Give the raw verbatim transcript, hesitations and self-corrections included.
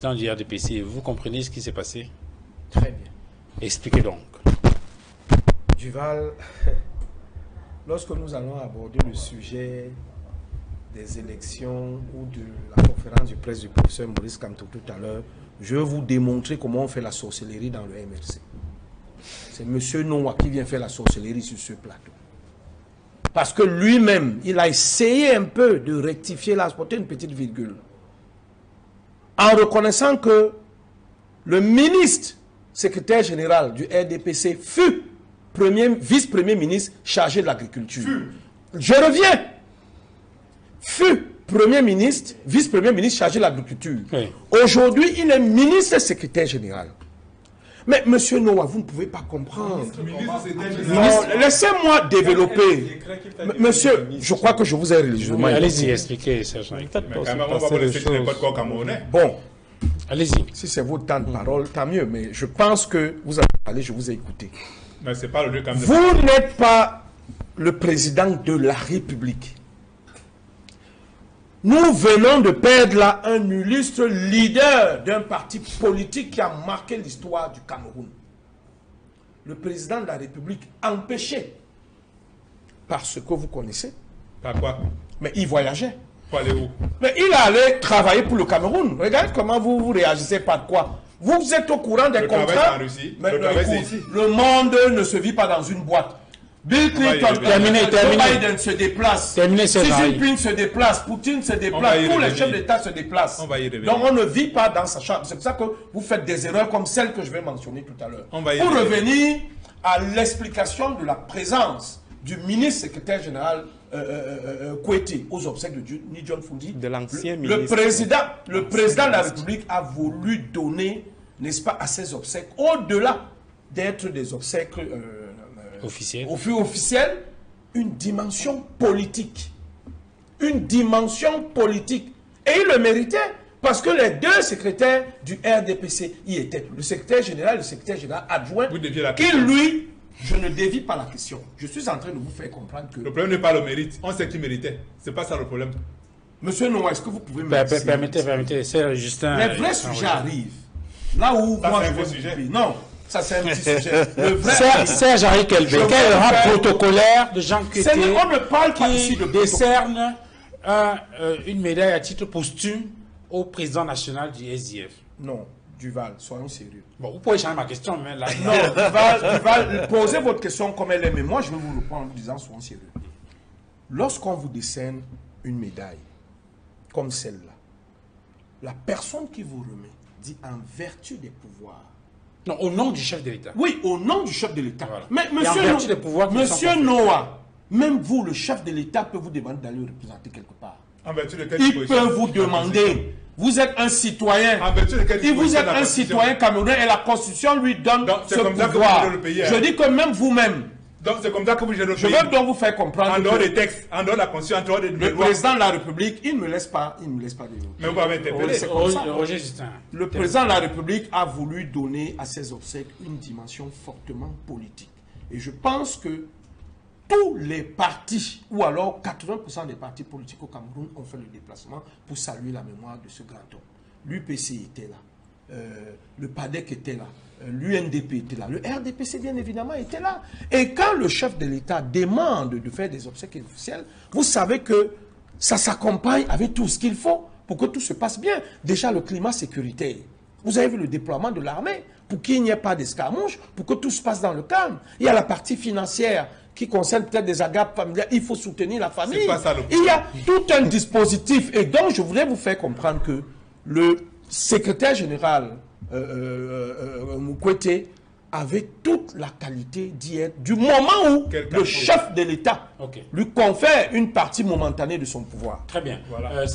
Du R D P C, vous comprenez ce qui s'est passé? Très bien. Expliquez donc. Duval, lorsque nous allons aborder le sujet des élections ou de la conférence de presse du professeur Maurice Camtou tout à l'heure, je vais vous démontrer comment on fait la sorcellerie dans le M R C. C'est monsieur Noah qui vient faire la sorcellerie sur ce plateau. Parce que lui-même, il a essayé un peu de rectifier, là, porter une petite virgule. En reconnaissant que le ministre secrétaire général du R D P C fut premier, vice-premier ministre chargé de l'agriculture. Je reviens. Fut premier ministre, vice-premier ministre chargé de l'agriculture. Okay. Aujourd'hui, il est ministre secrétaire général. Mais monsieur Noah, vous ne pouvez pas comprendre. Laissez-moi développer. Monsieur, je crois que je vous ai religieusement. Allez-y, expliquez, Serge. Bon, allez-y. Si c'est votre temps de parole, tant mieux. Mais je pense que vous avez parlé, je vous ai écouté. Vous n'êtes pas le président de la République. Nous venons de perdre là un illustre leader d'un parti politique qui a marqué l'histoire du Cameroun. Le président de la République empêché par ce que vous connaissez. Par quoi? Mais il voyageait. Pour aller où? Mais il allait travailler pour le Cameroun. Regarde comment vous vous réagissez par quoi. Vous êtes au courant des le contrats. Mais le, le, le monde ne se vit pas dans une boîte. Bill Clinton, terminé, terminé. Biden se déplace. Terminé, Xi Jinping se déplace. Poutine se déplace. Tous les chefs d'État se déplacent. Donc on ne vit pas dans sa chambre. C'est pour ça que vous faites des erreurs comme celle que je vais mentionner tout à l'heure. Pour revenir à l'explication de la présence du ministre secrétaire général euh, euh, Kuété aux obsèques de Ni Fru Ndi, de l'ancien ministre. Le président, le président de la République a voulu donner, n'est-ce pas, à ses obsèques, au-delà d'être des obsèques. Euh, Officiel. Au fut officiel, une dimension politique. Une dimension politique. Et il le méritait parce que les deux secrétaires du R D P C y étaient. Le secrétaire général et le secrétaire général adjoint. Vous déviez la question. Qui, lui, je ne dévie pas la question. Je suis en train de vous faire comprendre que... Le problème n'est pas le mérite. On sait qui méritait. C'est pas ça le problème. Monsieur Noah, est-ce que vous pouvez me bah, dire... Permettez, permettez, c'est Justin... Les vrais sujets arrivent. Là où... Ça, moi, je un sujet. Non. Ça, c'est un petit sujet. Le vrai Serge Arrickel, quel rang protocolaire de Jean Kuété qui décerne un, euh, une médaille à titre posthume au président national du S I F. Non, Duval, soyons sérieux. Bon, vous pouvez changer ma question, mais là... Non, Duval, Duval, posez votre question comme elle est, mais moi, je vais vous répondre en vous disant, soyons sérieux. Lorsqu'on vous décerne une médaille comme celle-là, la personne qui vous remet dit en vertu des pouvoirs. Non, au nom du chef de l'État. Oui, au nom du chef de l'État. Voilà. Mais monsieur, no... monsieur Noah, même vous, le chef de l'État, peut vous demander d'aller représenter quelque part. En vertu de quelle il peut vous demander. Vous êtes un citoyen. En vertu de quelle si vous êtes un citoyen camerounais et la Constitution lui donne donc, ce comme pouvoir. Ça que payer, hein. Je dis que même vous-même. Donc c'est comme ça que vous gérez le pays. Je veux donc vous faire comprendre. En dehors des textes, en dehors de la Constitution, en dehors des lois. Le président de la République, il ne me laisse pas, il me laisse pas développer. Mais vous m'avez interpellé. C'est comme ça. Le président de la République a voulu donner à ses obsèques une dimension fortement politique. Et je pense que tous les partis, ou alors quatre-vingts pour cent des partis politiques au Cameroun ont fait le déplacement pour saluer la mémoire de ce grand homme. L'U P C était là. Euh, le PADEC était là, euh, l'U N D P était là, le R D P C bien évidemment était là. Et quand le chef de l'État demande de faire des obsèques officielles, vous savez que ça s'accompagne avec tout ce qu'il faut pour que tout se passe bien. Déjà le climat sécuritaire. Vous avez vu le déploiement de l'armée pour qu'il n'y ait pas d'escarmouches, pour que tout se passe dans le calme. Il y a la partie financière qui concerne peut-être des agapes familiales. Il faut soutenir la famille. Ça, il y a tout un dispositif. Et donc je voulais vous faire comprendre que le secrétaire général euh, euh, euh, Moukwete avait toute la qualité d'y être du moment où le chef de l'État okay. lui confère une partie momentanée de son pouvoir. Très bien. Voilà. Euh,